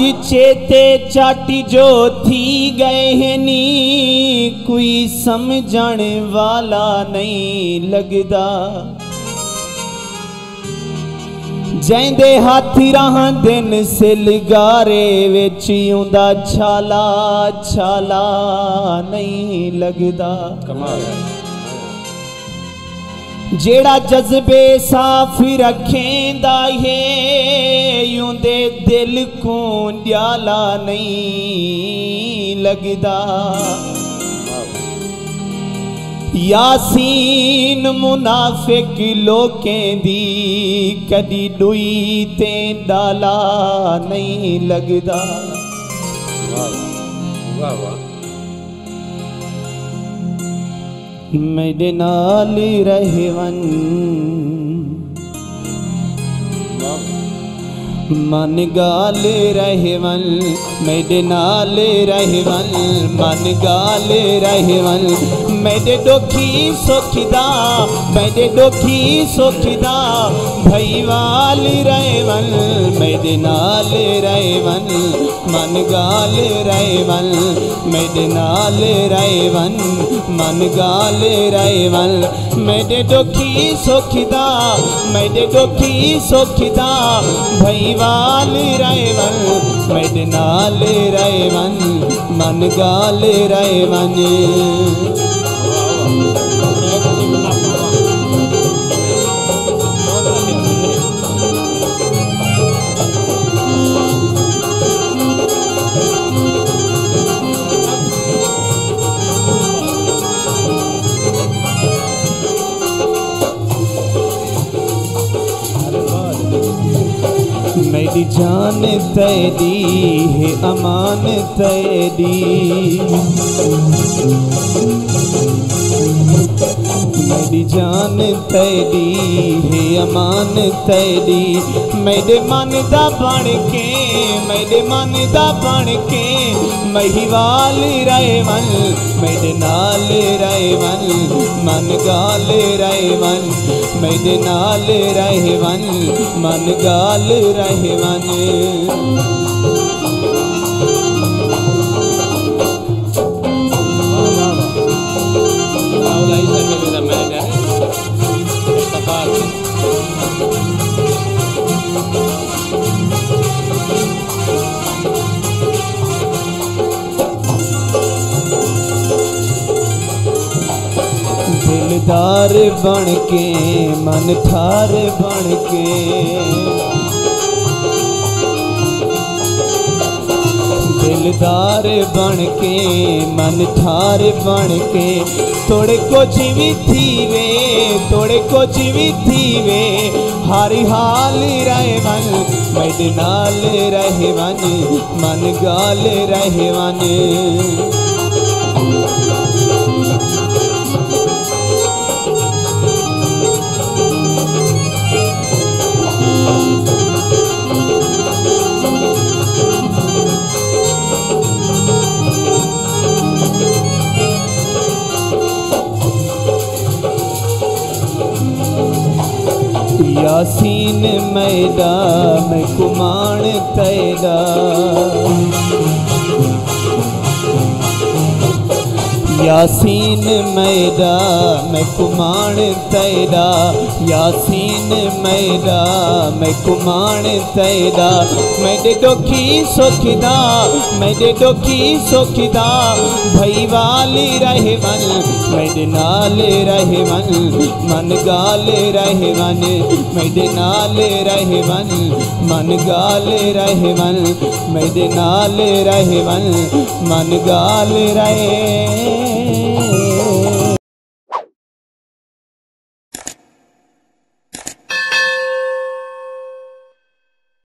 चेते चाटी जो थी गए हैं नी कोई समझण वाला नहीं लगदा। जैंदे हाथी रहा दिन से लिगारे विच यूंदा छाला छाला नहीं लगदा। कमाल है जेड़ा जज्बे साफ रखेंदा है यूंदे दिल को ड्याला नहीं लगदा। यासीन मुनाफिक लोकें दी कदी डुई ते डाला नहीं लगदा। वाह वाह। मेरे नाल रह वंज मन गाल रह वंज। मेरे नाल रह वंज मन गाल रह वंज। मेरे दुखी सुखदा मेरे दुखी सुखदा भई वाल रह वंज। मेरे नाल रह वंज मन गाल रह वंज। मेरे नाल रह वंज मन गाल रह वंज। मेरे दुखी सुखदा मेरे दुखी सुखदा भई वाल रह वंज। मेरे नाल रह वंज मन गाल रह वंज। मेरी जान तेरी है अमान तेरी। मेरी जान तेरी है अमान तेरी। मेरे मन दा बन के मेरे मन दा बन के महिवाल रह वंज। मेरे नाल रह वंज मन गाल रह वंज। मेरे नाल रह वंज मन गाल रह वंज। दिलदार बन के मन थार बन के। दिलदार बन के मन थार बन के थोड़े कुछ भी थी वे थोड़े कुछ भी थी वे हर हाल रह वंज। मेरे नाल रह वंज मन गाल रह वंज। यासीन मैदा मैं कुमान तेरा। यासीन मैदा मैं कुमान तेरा। यासीन मैदा मैं कुमान तेरा। मेरे दुखी सुखदा मेरे दुखी सुखदा भई वाल रह वंज। मेरे नाल रह वंज मन गाल रह वंज। मेरे नाल रह वंज मन गाल रह वंज। मेरे नाल रह वंज मन गाल रह